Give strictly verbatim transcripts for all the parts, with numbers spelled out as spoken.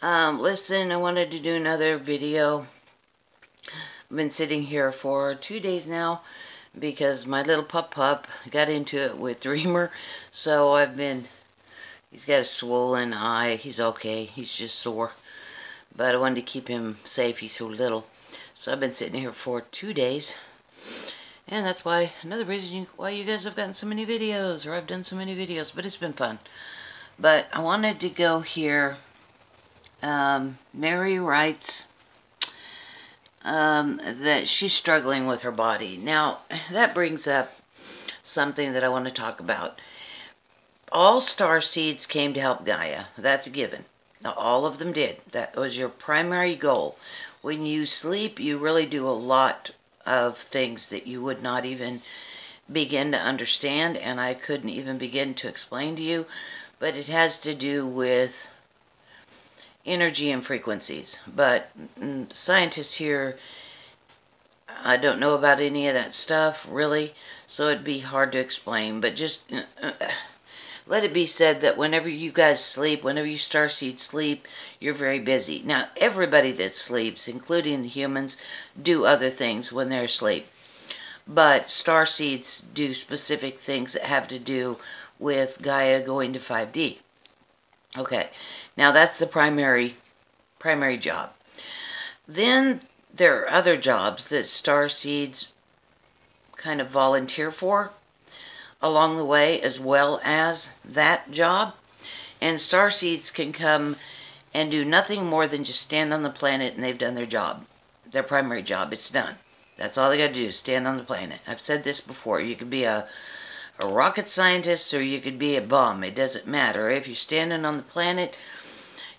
Um, listen, I wanted to do another video. I've been sitting here for two days now because my little pup-pup got into it with Dreamer. So I've been, he's got a swollen eye. He's okay. He's just sore. But I wanted to keep him safe. He's so little. So I've been sitting here for two days. And that's why, another reason you, why you guys have gotten so many videos, or I've done so many videos. But it's been fun. But I wanted to go here. Um, Mary writes um, that she's struggling with her body. Now, that brings up something that I want to talk about. All star seeds came to help Gaia. That's a given. All of them did. That was your primary goal. When you sleep, you really do a lot of things that you would not even begin to understand, and I couldn't even begin to explain to you, but it has to do with energy and frequencies. But scientists here, I don't know about any of that stuff, really, so it'd be hard to explain. But just uh, let it be said that whenever you guys sleep, whenever you starseeds sleep, you're very busy. Now, everybody that sleeps, including the humans, do other things when they're asleep. But starseeds do specific things that have to do with Gaia going to five D. Okay, now that's the primary primary job. Then there are other jobs that starseeds kind of volunteer for along the way, as well as that job. And starseeds can come and do nothing more than just stand on the planet, and they've done their job, their primary job. It's done. That's all they got to do, stand on the planet. I've said this before. You could be a a rocket scientist, or you could be a bomb. It doesn't matter. If you're standing on the planet,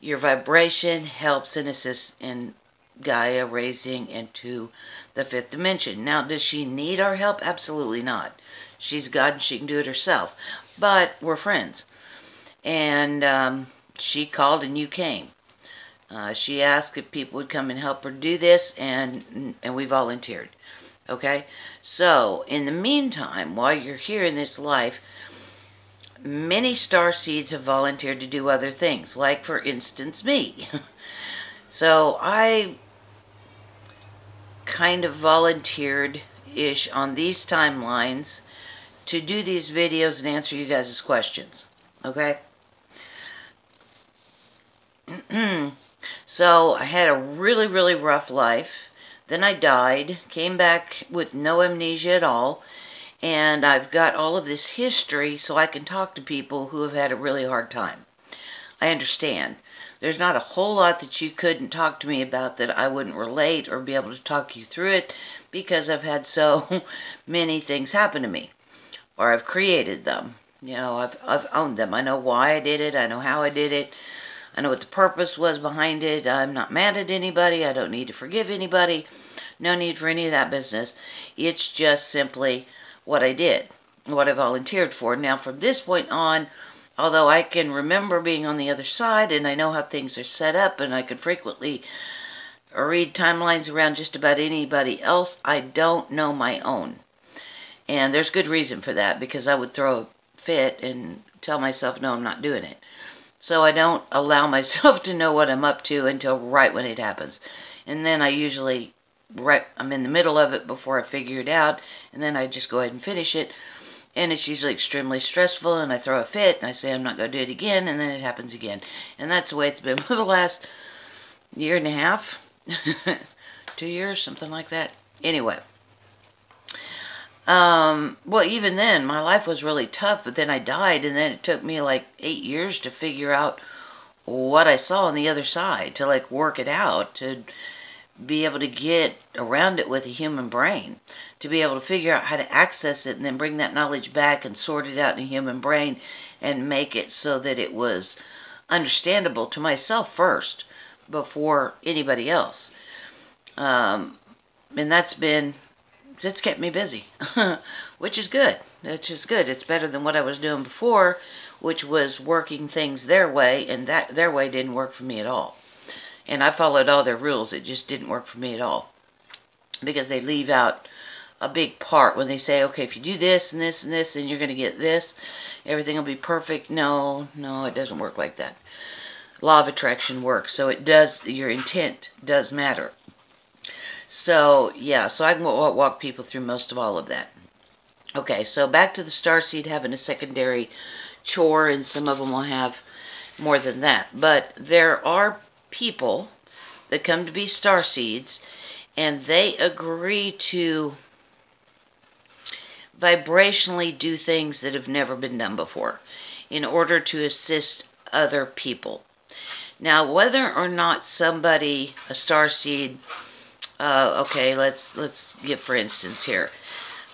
your vibration helps and assists in Gaia raising into the fifth dimension. Now, does she need our help? Absolutely not. She's God and she can do it herself. But we're friends. And um, she called and you came. Uh, she asked if people would come and help her do this, and and we volunteered. Okay, so in the meantime, while you're here in this life, many starseeds have volunteered to do other things, like, for instance, me. So I kind of volunteered-ish on these timelines to do these videos and answer you guys' questions, okay? So I had a really, really rough life. Then I died, came back with no amnesia at all, and I've got all of this history so I can talk to people who have had a really hard time. I understand. There's not a whole lot that you couldn't talk to me about that I wouldn't relate or be able to talk you through it, because I've had so many things happen to me, or I've created them. You know, I've, I've owned them. I know why I did it. I know how I did it. I know what the purpose was behind it. I'm not mad at anybody. I don't need to forgive anybody. No need for any of that business. It's just simply what I did, what I volunteered for. Now, from this point on, although I can remember being on the other side and I know how things are set up and I can frequently read timelines around just about anybody else, I don't know my own. And there's good reason for that, because I would throw a fit and tell myself, no, I'm not doing it. So I don't allow myself to know what I'm up to until right when it happens. And then I usually, right, I'm in the middle of it before I figure it out. And then I just go ahead and finish it. And it's usually extremely stressful. And I throw a fit. And I say I'm not going to do it again. And then it happens again. And that's the way it's been for the last year and a half. Two years, something like that. Anyway. Um, well, even then, my life was really tough, but then I died, and then it took me like eight years to figure out what I saw on the other side, to like work it out, to be able to get around it with a human brain, to be able to figure out how to access it and then bring that knowledge back and sort it out in a human brain and make it so that it was understandable to myself first before anybody else. Um, and that's been... It's kept me busy, which is good. Which is good. It's better than what I was doing before, which was working things their way, and that their way didn't work for me at all. And I followed all their rules. It just didn't work for me at all, because they leave out a big part when they say, okay, if you do this and this and this, then you're going to get this. Everything will be perfect. No, no, it doesn't work like that. law of attraction works. So it does, your intent does matter. So, yeah, so I can walk people through most of all of that. Okay, so back to the starseed having a secondary chore, and some of them will have more than that. But there are people that come to be starseeds, and they agree to vibrationally do things that have never been done before in order to assist other people. Now, whether or not somebody, a starseed, uh, okay, let's, let's get for instance here.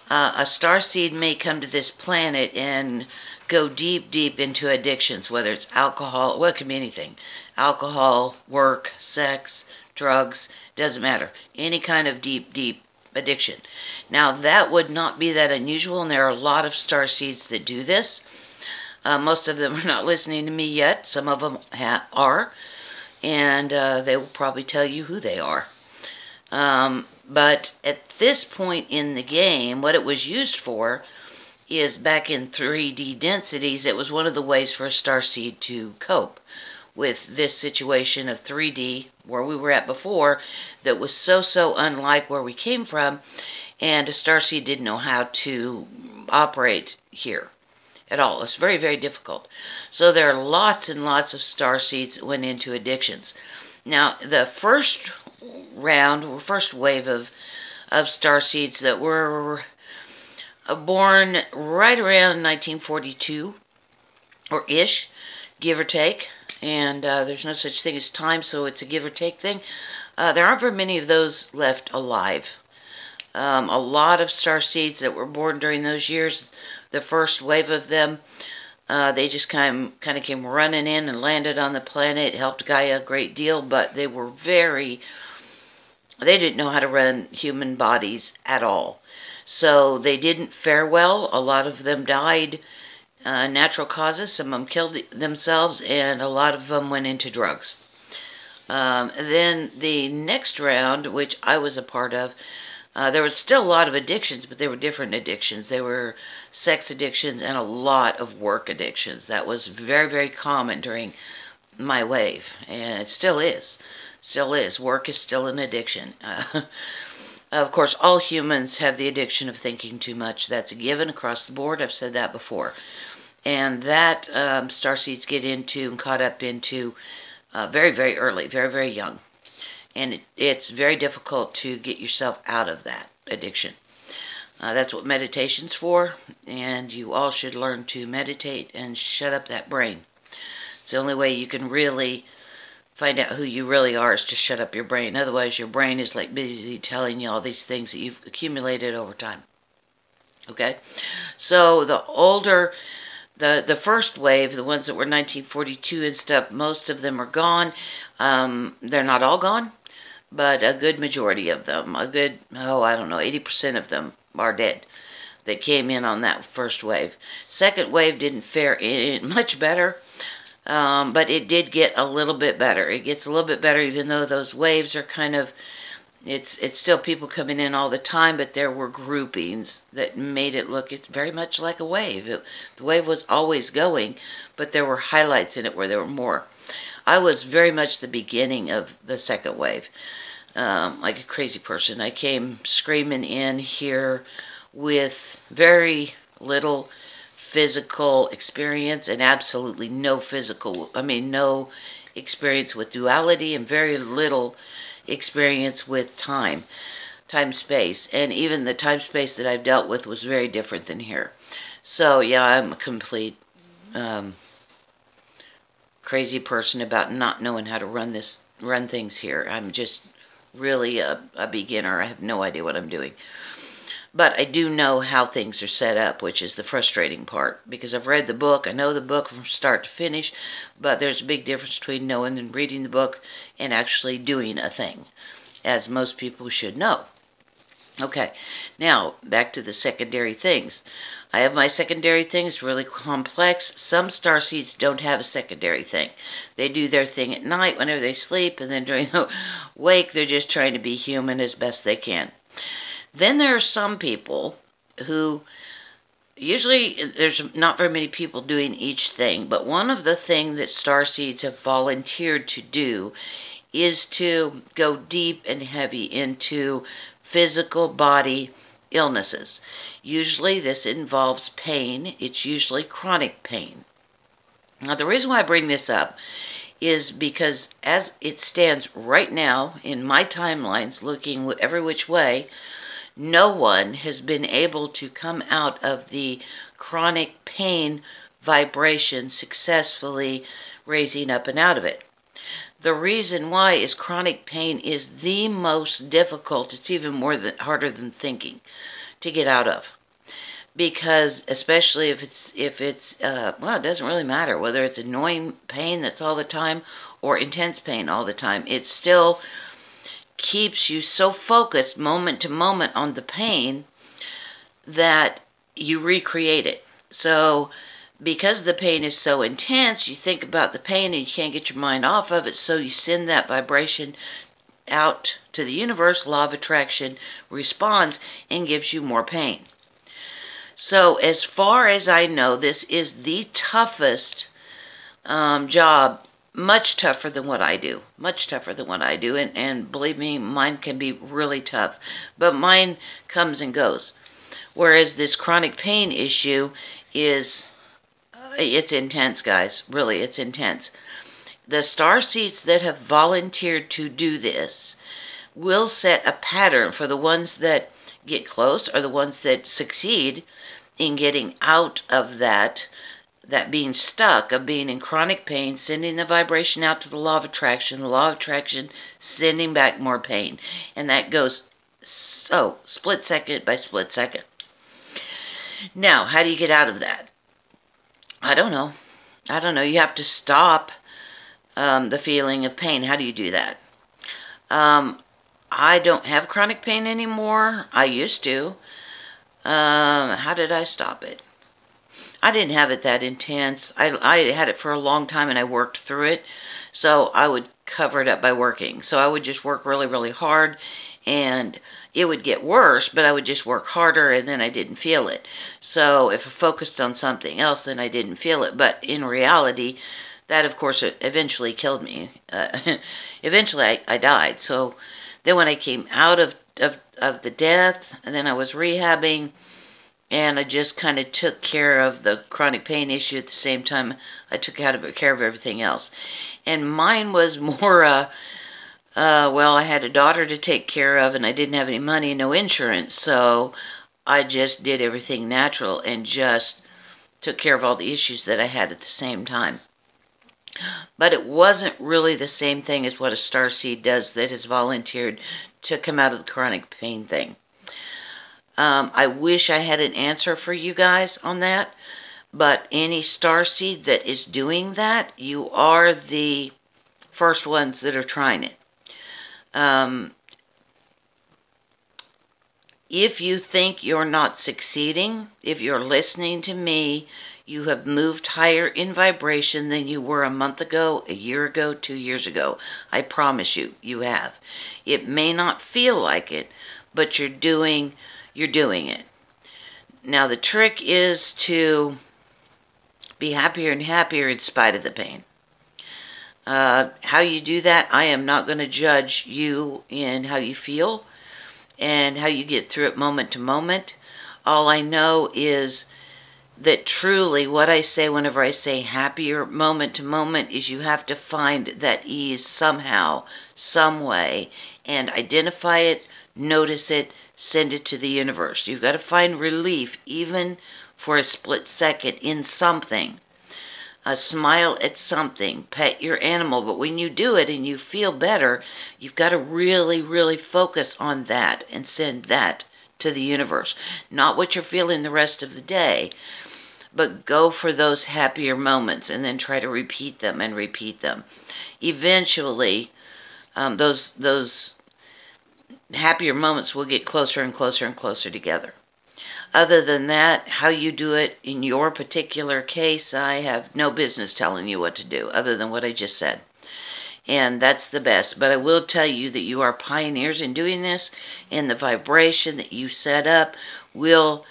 Uh, a starseed may come to this planet and go deep, deep into addictions, whether it's alcohol, well, it can be anything. Alcohol, work, sex, drugs, doesn't matter. Any kind of deep, deep addiction. Now, that would not be that unusual, and there are a lot of starseeds that do this. Uh, most of them are not listening to me yet. Some of them ha are, and uh, they will probably tell you who they are. Um, but at this point in the game, what it was used for is back in three D densities, it was one of the ways for a starseed to cope with this situation of three D, where we were at before, that was so, so unlike where we came from, and a starseed didn't know how to operate here at all. It's very, very difficult. So there are lots and lots of starseeds that went into addictions. Now, the first round, or first wave of, of starseeds that were born right around nineteen forty-two, or-ish, give or take, and uh, there's no such thing as time, so it's a give or take thing. Uh, there aren't very many of those left alive. Um, a lot of starseeds that were born during those years, the first wave of them, uh, they just kind of, kind of came running in and landed on the planet. It helped Gaia a great deal, but they were very, they didn't know how to run human bodies at all. So they didn't fare well. A lot of them died. Uh, natural causes. Some of them killed themselves, and a lot of them went into drugs. Um, then the next round, which I was a part of, uh, there was still a lot of addictions, but they were different addictions. They were sex addictions and a lot of work addictions. That was very, very common during my wave, and it still is. Still is. Work is still an addiction. Uh, of course, all humans have the addiction of thinking too much. That's a given across the board. I've said that before. And that um, starseeds get into and caught up into uh, very, very early, very, very young. And it, it's very difficult to get yourself out of that addiction. Uh, that's what meditation's for, and you all should learn to meditate and shut up that brain. It's the only way you can really find out who you really are, is to shut up your brain. Otherwise, your brain is like busy telling you all these things that you've accumulated over time. Okay? So the older... The, the first wave, the ones that were nineteen forty-two and stuff, most of them are gone. Um, they're not all gone, but a good majority of them, a good, oh, I don't know, eighty percent of them are dead that came in on that first wave. Second wave didn't fare much better, um, but it did get a little bit better. It gets a little bit better, even though those waves are kind of, it's, it's still people coming in all the time, but there were groupings that made it look very much like a wave. It, the wave was always going, but there were highlights in it where there were more. I was very much the beginning of the second wave, um, like a crazy person. I came screaming in here with very little physical experience and absolutely no physical, I mean, no experience with duality and very little experience with time, time space, and even the time space that I've dealt with was very different than here. So yeah, I'm a complete um, crazy person about not knowing how to run this, run things here. I'm just really a, a beginner. I have no idea what I'm doing, but I do know how things are set up, which is the frustrating part, because I've read the book. I know the book from start to finish, but there's a big difference between knowing and reading the book and actually doing a thing, as most people should know. Okay, now, back to the secondary things. I have my secondary things, really complex. Some starseeds don't have a secondary thing. They do their thing at night whenever they sleep, and then during the wake, they're just trying to be human as best they can. Then there are some people who usually there's not very many people doing each thing, but one of the things that starseeds have volunteered to do is to go deep and heavy into physical body illnesses. Usually this involves pain. It's usually chronic pain. Now the reason why I bring this up is because as it stands right now in my timelines, looking every which way, no one has been able to come out of the chronic pain vibration successfully, raising up and out of it. The reason why is chronic pain is the most difficult, it's even more than, harder than thinking, to get out of. Because especially if it's, if it's uh, well, it doesn't really matter whether it's annoying pain that's all the time or intense pain all the time. It still keeps you so focused moment to moment on the pain that you recreate it. So because the pain is so intense, you think about the pain and you can't get your mind off of it, so you send that vibration out to the universe. Law of attraction responds and gives you more pain. So as far as I know, this is the toughest um, job, much tougher than what I do, much tougher than what I do, and, and believe me, mine can be really tough, but mine comes and goes, whereas this chronic pain issue is... it's intense, guys. Really, it's intense. The starseeds that have volunteered to do this will set a pattern for the ones that get close or the ones that succeed in getting out of that, that being stuck, of being in chronic pain, sending the vibration out to the law of attraction, the law of attraction sending back more pain. And that goes so split second by split second. Now, how do you get out of that? I don't know. I don't know. You have to stop um, the feeling of pain. How do you do that? Um, I don't have chronic pain anymore. I used to. Um, how did I stop it? I didn't have it that intense. I, I had it for a long time and I worked through it. So I would cover it up by working. So I would just work really, really hard and it would get worse, but I would just work harder and then I didn't feel it. So if I focused on something else, then I didn't feel it. But in reality, that of course eventually killed me. Uh, eventually I, I died. So then when I came out of, of, of the death, and then I was rehabbing, and I just kind of took care of the chronic pain issue at the same time I took out of, care of everything else. And mine was more, uh, uh, well, I had a daughter to take care of, and I didn't have any money, no insurance. So I just did everything natural and just took care of all the issues that I had at the same time. But it wasn't really the same thing as what a starseed does that has volunteered to come out of the chronic pain thing. Um, I wish I had an answer for you guys on that, but any starseed that is doing that, you are the first ones that are trying it. Um, if you think you're not succeeding, if you're listening to me, you have moved higher in vibration than you were a month ago, a year ago, two years ago. I promise you, you have. It may not feel like it, but you're doing... you're doing it. Now the trick is to be happier and happier in spite of the pain. Uh, how you do that, I am not going to judge you in how you feel and how you get through it moment to moment. All I know is that truly what I say whenever I say happier moment to moment is you have to find that ease somehow, some way, and identify it, notice it, send it to the universe. You've got to find relief, even for a split second, in something. A smile at something. Pet your animal. But when you do it and you feel better, you've got to really, really focus on that and send that to the universe. Not what you're feeling the rest of the day, but go for those happier moments and then try to repeat them and repeat them. Eventually, um, those those... happier moments will get closer and closer and closer together. Other than that, how you do it in your particular case, I have no business telling you what to do other than what I just said. And that's the best. But I will tell you that you are pioneers in doing this, and the vibration that you set up will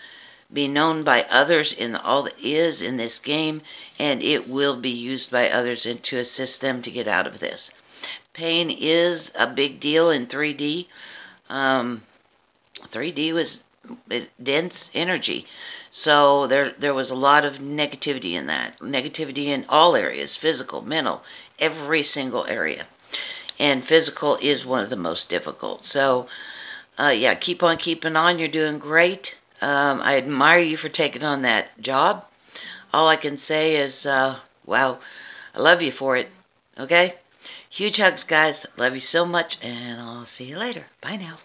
be known by others in all that is in this game, and it will be used by others and to assist them to get out of this. Pain is a big deal in three D. Um, three D was dense energy, so there there was a lot of negativity in that. Negativity in all areas, physical, mental, every single area. And physical is one of the most difficult. So, uh, yeah, keep on keeping on. You're doing great. Um, I admire you for taking on that job. All I can say is, uh, wow, I love you for it. Okay? Huge hugs, guys. Love you so much, and I'll see you later. Bye now.